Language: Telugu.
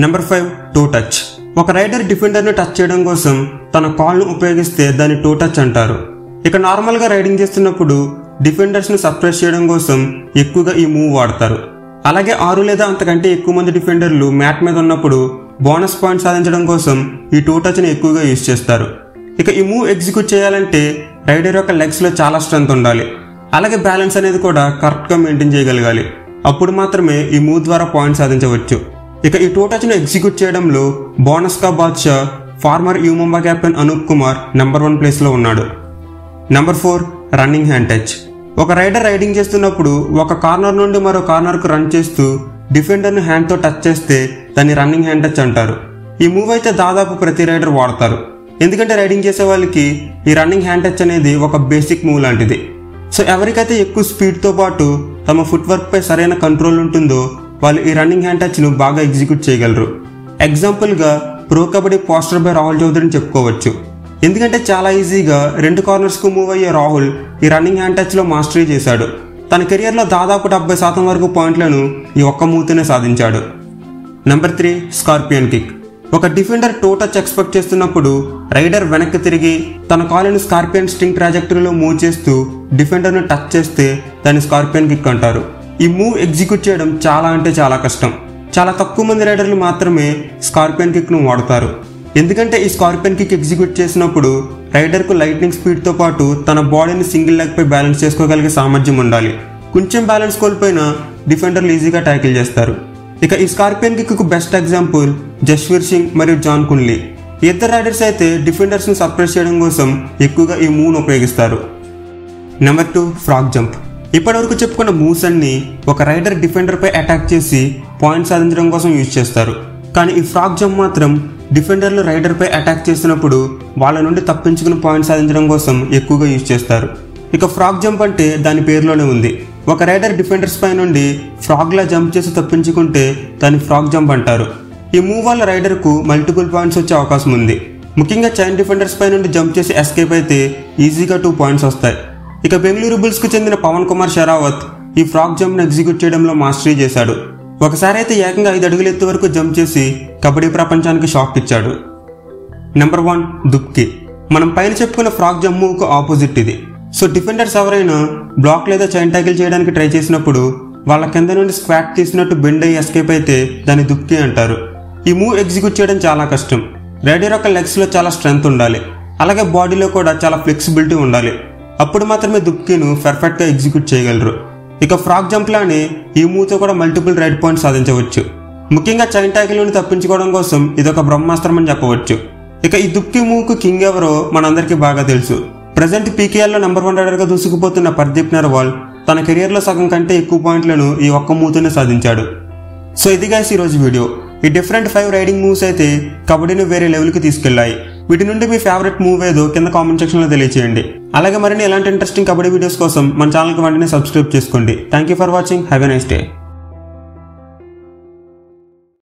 Number 5 two touch. ఒక రైడర్ డిఫెండర్ ని టచ్ చేయడం కోసం తన కాల్ను ఉపయోగిస్తే దాన్ని టూ టచ్ అంటారు। ఇక నార్మల్ గా రైడింగ్ చేస్తున్నప్పుడు డిఫెండర్స్ ని సప్రెస్ చేయడం కోసం ఎక్కువగా ఈ మూవ్ వాడతారు। అలాగే 6 లేదా అంతకంటే ఎక్కువ మంది డిఫెండర్లు మ్యాట్ మీద ఉన్నప్పుడు బోనస్ పాయింట్ సాధించడం కోసం ఈ టూ టచ్ ని ఎక్కువగా యూస్ చేస్తారు। ఇక ఈ మూవ్ ఎగ్జిక్యూట్ చేయాలంటే రైడర్ యొక్క లెగ్స్ లో చాలా స్ట్రెంత్ ఉండాలి, అలాగే బ్యాలెన్స్ అనేది కూడా కరెక్ట్ గా మెయింటైన్ చేయగలగాలి। అప్పుడు మాత్రమే ఈ మూవ్ ద్వారా పాయింట్ సాధించవచ్చు। ఇక ఈ టూ టచ్ ను ఎగ్జిక్యూట్ చేయడంలో బోనస్ కా Badshah farmer యుమంబా captain Anoop Kumar number 1 place లో ఉన్నాడు। Number 4 running hand touch. ఒక రైడర్ రైడింగ్ చేస్తున్నప్పుడు ఒక కార్నర్ నుండి మరో కార్నర్ కు రన్ చేస్తూ డిఫెండర్ ను హ్యాండ్ తో టచ్ చేస్తే దాన్ని రన్నింగ్ హ్యాండ్ టచ్ అంటారు। ఈ మూవ్ అయితే దాదాపు ప్రతి రైడర్ వాడతారు, ఎందుకంటే రైడింగ్ చేసే వాళ్ళకి ఈ రన్నింగ్ హ్యాండ్ టచ్ అనేది ఒక బేసిక్ మూవ్ లాంటిది। సో ఎవరికైతే ఎక్కువ స్పీడ్ తో పాటు తమ ఫుట్ వర్క్ పై సరైన కంట్రోల్ ఉంటుందో వాళ్ళు ఈ రన్నింగ్ హ్యాండ్ టచ్ను బాగా ఎగ్జిక్యూట్ చేయగలరు। ఎగ్జాంపుల్గా pro kabaddi poster boy Rahul చౌదరిని చెప్పుకోవచ్చు, ఎందుకంటే చాలా ఈజీగా 2 కార్నర్స్కు మూవ్ అయ్యే రాహుల్ ఈ రన్నింగ్ హ్యాండ్ టచ్లో మాస్టరీ చేశాడు। తన కెరియర్లో దాదాపు 70% వరకు పాయింట్లను ఈ ఒక్క మూవ్తోనే సాధించాడు। Number 3 scorpion kick. ఒక డిఫెండర్ టూ టచ్ ఎక్స్పెక్ట్ చేస్తున్నప్పుడు రైడర్ వెనక్కి తిరిగి తన కాలును స్కార్పియన్ స్ట్రింగ్ ట్రాజెక్టరీలో మూవ్ చేస్తూ డిఫెండర్ను టచ్ చేస్తే దాన్ని స్కార్పియన్ కిక్ అంటారు। ఈ మూవ్ ఎగ్జిక్యూట్ చేయడం చాలా అంటే చాలా కష్టం। చాలా తక్కువ మంది రైడర్లు మాత్రమే స్కార్పియన్ కిక్ను వాడతారు, ఎందుకంటే ఈ స్కార్పియన్ కిక్ ఎగ్జిక్యూట్ చేసినప్పుడు రైడర్కు లైట్నింగ్ స్పీడ్తో పాటు తన బాడీని సింగిల్ లెగ్ పై బ్యాలెన్స్ చేసుకోగలిగే సామర్థ్యం ఉండాలి। కొంచెం బ్యాలెన్స్ కోల్పోయినా డిఫెండర్లు ఈజీగా ట్యాకిల్ చేస్తారు। ఇక ఈ స్కార్పియన్ కిక్కు బెస్ట్ ఎగ్జాంపుల్ జస్వీర్ సింగ్ మరియు జాంగ్ కున్ లీ। ఇద్దరు రైడర్స్ అయితే డిఫెండర్స్ను సప్రెస్ చేయడం కోసం ఎక్కువగా ఈ మూవ్ను ఉపయోగిస్తారు। Number 2 frog jump. ఇప్పటివరకు చెప్పుకున్న మూవ్స్ అన్ని ఒక రైడర్ డిఫెండర్ పై అటాక్ చేసి పాయింట్ సాధించడం కోసం యూజ్ చేస్తారు, కానీ ఈ ఫ్రాగ్ జంప్ మాత్రం డిఫెండర్లు రైడర్ పై అటాక్ చేసినప్పుడు వాళ్ళ నుండి తప్పించుకుని పాయింట్ సాధించడం కోసం ఎక్కువగా యూజ్ చేస్తారు। ఇక ఫ్రాగ్ జంప్ అంటే దాని పేరులోనే ఉంది, ఒక రైడర్ డిఫెండర్స్ పై నుండి ఫ్రాగ్లా జంప్ చేసి తప్పించుకుంటే దాన్ని ఫ్రాగ్ జంప్ అంటారు। ఈ మూవ్ వల్ల రైడర్కు మల్టిపుల్ పాయింట్స్ వచ్చే అవకాశం ఉంది, ముఖ్యంగా చైన్ డిఫెండర్స్ పై నుండి జంప్ చేసి ఎస్కేప్ అయితే ఈజీగా 2 పాయింట్స్ వస్తాయి। ఇక బెంగళూరు బుల్స్ కు చెందిన పవన్ కుమార్ షెరావత్ ఈ ఫ్రాగ్ జంప్ ను ఎగ్జిక్యూట్ చేయడంలో మాస్టరీ చేశాడు। ఒకసారి అయితే ఏకంగా 5 అడుగుల ఎత్తు వరకు జంప్ చేసి కబడ్డీ ప్రపంచానికి షాక్ ఇచ్చాడు। నెంబర్ 1 దుప్కి। మనం పైన చెప్పుకున్న ఫ్రాగ్ జంప్ మూవ్ కు ఆపోజిట్ ఇది। సో డిఫెండర్స్ ఎవరైనా బ్లాక్ లేదా చైన్ ట్యాకిల్ చేయడానికి ట్రై చేసినప్పుడు వాళ్ళ కింద నుండి స్క్వాట్ తీసినట్టు బెండ్ అయ్యి ఎస్కేప్ అయితే దాన్ని దుప్కి అంటారు। ఈ మూవ్ ఎగ్జిక్యూట్ చేయడం చాలా కష్టం, రైడర్ యొక్క లెగ్స్ లో చాలా స్ట్రెంత్ ఉండాలి, అలాగే బాడీలో కూడా చాలా ఫ్లెక్సిబిలిటీ ఉండాలి, అప్పుడు మాత్రమే దుప్కిను పర్ఫెక్ట్ గా ఎగ్జిక్యూట్ చేయగలరు। ఇక ఫ్రాగ్ జంప్ లానే ఈ మూవ్తో కూడా మల్టిపుల్ రైడ్ పాయింట్స్ సాధించవచ్చు, ముఖ్యంగా చైన్ ట్యాకిల్ నుండి తప్పించుకోవడం కోసం ఇదొక బ్రహ్మాస్త్రం అని చెప్పవచ్చు। ఇక ఈ దుప్కి మూవ్ కు కింగ్ ఎవరో మనందరికీ బాగా తెలుసు, ప్రజెంట్ పీకేఎల్లో నెంబర్ 1 రైడర్ గా దూసుకుపోతున్న పర్దీప్ నర్వాల్ తన కెరియర్ లో సగం కంటే ఎక్కువ పాయింట్లను ఈ ఒక్క మూవ్తోనే సాధించాడు। సో ఇది గైస్ ఈ రోజు వీడియో। ఈ డిఫరెంట్ 5 రైడింగ్ మూవ్స్ అయితే కబడ్డీని వేరే లెవెల్ కి తీసుకెళ్లాయి। వీటి నుండి మీ ఫేవరెట్ మూవ్ ఏదో కింద కామెంట్ సెక్షన్ లో తెలియజేయండి। అలాగే మరిన్ని ఇలాంటి ఇంట్రెస్టింగ్ కబడ్డీ వీడియోస్ కోసం మన ఛానల్ కి వెంటనే సబ్స్క్రైబ్ చేసుకోండి। Thank you for watching, have a nice day.